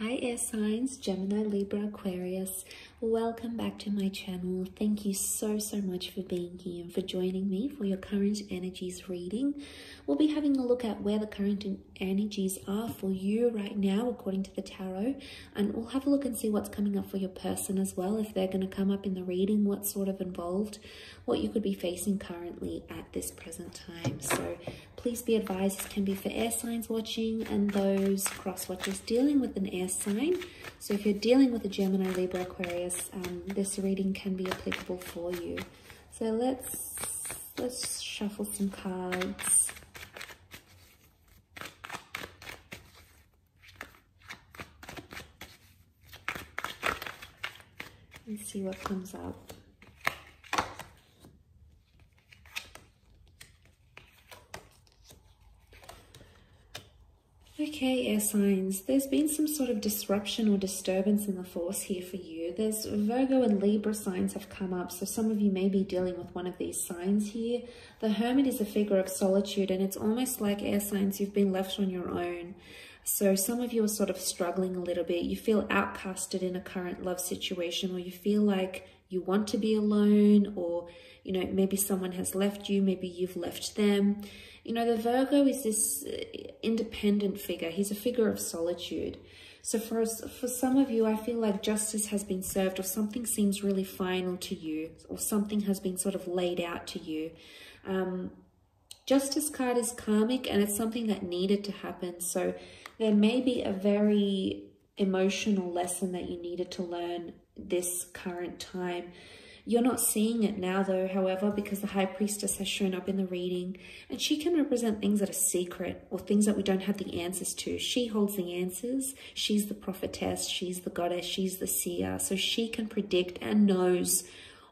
Hi Air Signs, Gemini, Libra, Aquarius. Welcome back to my channel. Thank you so much for being here and for joining me for your current energies reading. We'll be having a look at where the current energies are for you right now according to the tarot, and we'll have a look and see what's coming up for your person as well, if they're going to come up in the reading, what's sort of involved, what you could be facing currently at this present time. So please be advised this can be for air signs watching and those cross watchers dealing with an air sign. So if you're dealing with a Gemini, Libra, Aquarius, this reading can be applicable for you. So let's shuffle some cards. And see what comes up. Okay, air signs, there's been some sort of disruption or disturbance in the force here for you. There's Virgo and Libra signs have come up, so some of you may be dealing with one of these signs here. The Hermit is a figure of solitude, and it's almost like, air signs, you've been left on your own. So some of you are sort of struggling a little bit. You feel outcasted in a current love situation, or you feel like you want to be alone, or, you know, maybe someone has left you, maybe you've left them. You know, the Virgo is this independent figure. He's a figure of solitude. So for some of you, I feel like justice has been served, or something seems really final to you, or something has been sort of laid out to you. Justice card is karmic, and it's something that needed to happen. So there may be a very emotional lesson that you needed to learn this current time. You're not seeing it now though, however, because the High Priestess has shown up in the reading, and she can represent things that are secret, or things that we don't have the answers to. She holds the answers. She's the prophetess. She's the goddess. She's the seer. So she can predict and knows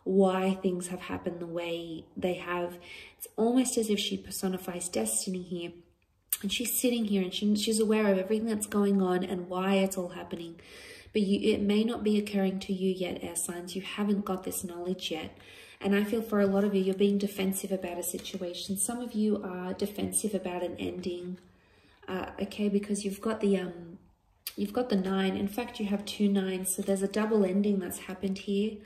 why things have happened the way they have. It's almost as if she personifies destiny here. And she's sitting here, and she's aware of everything that's going on and why it's all happening. But it may not be occurring to you yet, air signs. You haven't got this knowledge yet. And I feel for a lot of you, you're being defensive about a situation. Some of you are defensive about an ending, okay, because you've got the 9. In fact, you have two 9s, so there's a double ending that's happened here.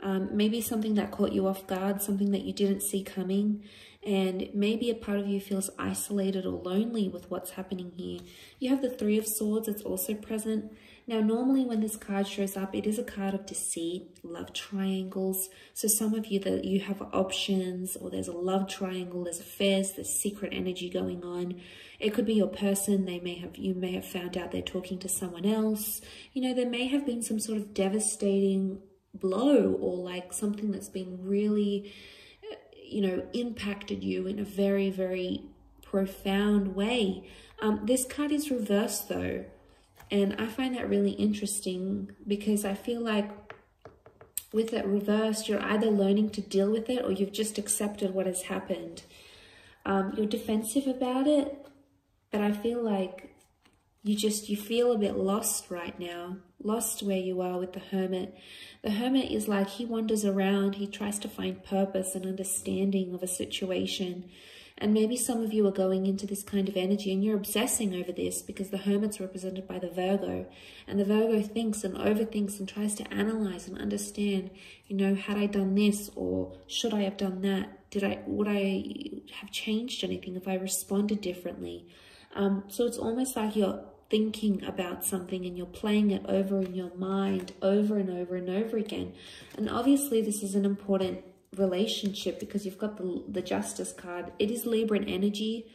Maybe something that caught you off guard, something that you didn't see coming. And maybe a part of you feels isolated or lonely with what's happening here. You have the 3 of Swords. It's also present. Now, normally when this card shows up, it is a card of deceit, love triangles. So some of you, that you have options, or there's a love triangle, there's affairs, there's secret energy going on. It could be your person. You may have found out they're talking to someone else. You know, there may have been some sort of devastating blow, or like something that's been really, you know, impacted you in a very profound way. This card is reversed though, and I find that really interesting, because I feel like with it reversed, you're either learning to deal with it, or you've just accepted what has happened. You're defensive about it, but I feel like you feel a bit lost right now, lost where you are with the Hermit. The Hermit is like, he wanders around, he tries to find purpose and understanding of a situation. And maybe some of you are going into this kind of energy and you're obsessing over this, because the Hermit's represented by the Virgo. And the Virgo thinks and overthinks and tries to analyze and understand, you know, had I done this, or should I have done that? Would I have changed anything if I responded differently? So it's almost like you're thinking about something and you're playing it over in your mind over and over and over again. And obviously this is an important relationship, because you've got the Justice card. It is Libra in energy.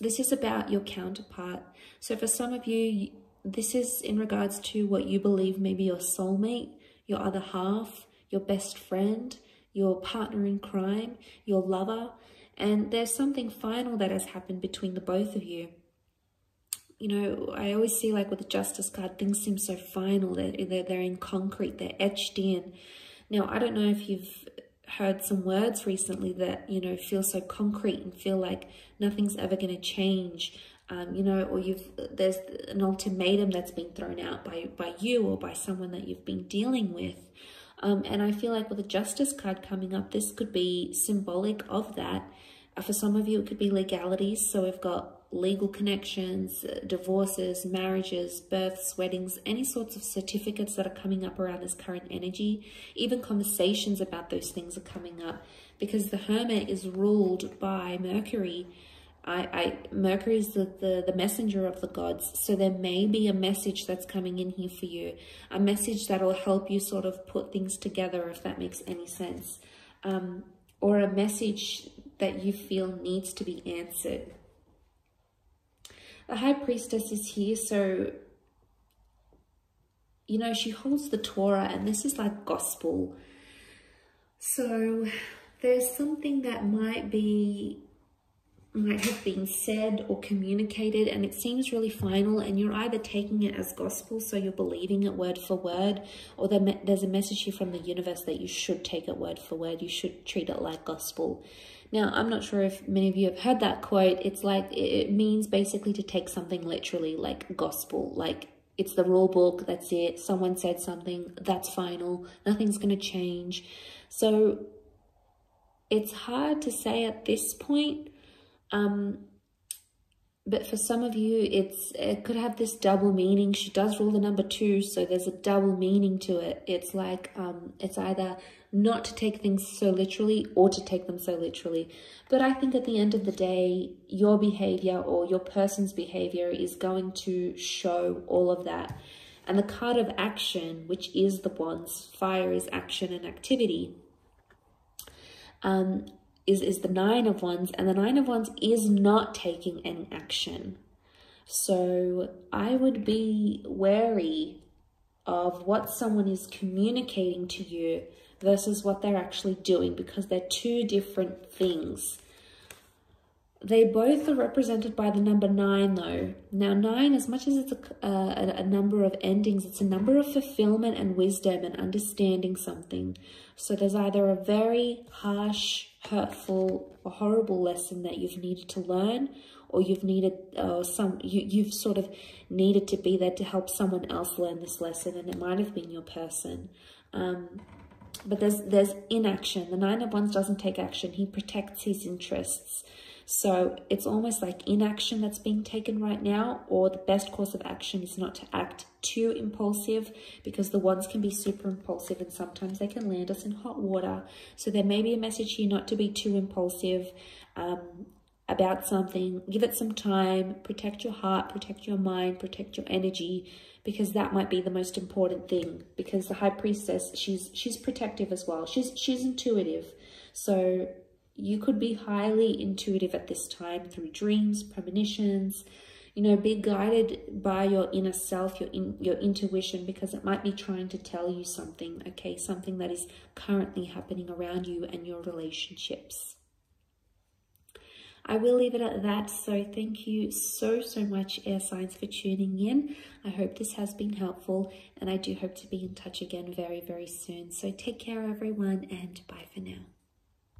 This is about your counterpart. So for some of you, this is in regards to what you believe may be your soulmate, your other half, your best friend, your partner in crime, your lover. And there's something final that has happened between the both of you. You know, I always see, like with the Justice card, things seem so final. They're in concrete, they're etched in. Now, I don't know if you've heard some words recently that, you know, feel so concrete and feel like nothing's ever going to change, you know, or there's an ultimatum that's been thrown out by you or by someone that you've been dealing with. And I feel like with the Justice card coming up, this could be symbolic of that. For some of you, it could be legalities. So we've got legal connections, divorces, marriages, births, weddings, any sorts of certificates that are coming up around this current energy. Even conversations about those things are coming up because the Hermit is ruled by Mercury. Mercury is the messenger of the gods. So there may be a message that's coming in here for you, a message that will help you sort of put things together, if that makes any sense, or a message that you feel needs to be answered. The High Priestess is here, so, you know, she holds the Torah, and this is like gospel. So there's something that might have been said or communicated, and it seems really final, and you're either taking it as gospel, so you're believing it word for word, or there's a message here from the universe that you should take it word for word, you should treat it like gospel. Now, I'm not sure if many of you have heard that quote. It's like, it means basically to take something literally, like gospel, like it's the rule book, that's it, someone said something, that's final, nothing's going to change. So it's hard to say at this point. But for some of you, it could have this double meaning. She does rule the number 2, so there's a double meaning to it. It's like, it's either not to take things so literally or to take them so literally. But I think at the end of the day, your behavior or your person's behavior is going to show all of that. And the card of action, which is the Wands, fire is action and activity. Is the 9 of Wands, and the 9 of Wands is not taking any action. So I would be wary of what someone is communicating to you versus what they're actually doing, because they're two different things. They both are represented by the number 9, though. Now, 9, as much as it's a number of endings, it's a number of fulfillment and wisdom and understanding something. So there's either a very harsh, hurtful, or horrible lesson that you've needed to learn, or you've sort of needed to be there to help someone else learn this lesson, and it might have been your person. But there's inaction. The 9 of Wands doesn't take action. He protects his interests. So it's almost like inaction that's being taken right now, or the best course of action is not to act too impulsive, because the Wands can be super impulsive and sometimes they can land us in hot water. So there may be a message here not to be too impulsive about something. Give it some time, protect your heart, protect your mind, protect your energy, because that might be the most important thing, because the High Priestess, she's protective as well. She's intuitive. So you could be highly intuitive at this time through dreams, premonitions, you know, be guided by your inner self, your intuition, because it might be trying to tell you something, okay, something that is currently happening around you and your relationships. I will leave it at that. So thank you so much, Air Signs, for tuning in. I hope this has been helpful, and I do hope to be in touch again very, very soon. So take care, everyone, and bye for now.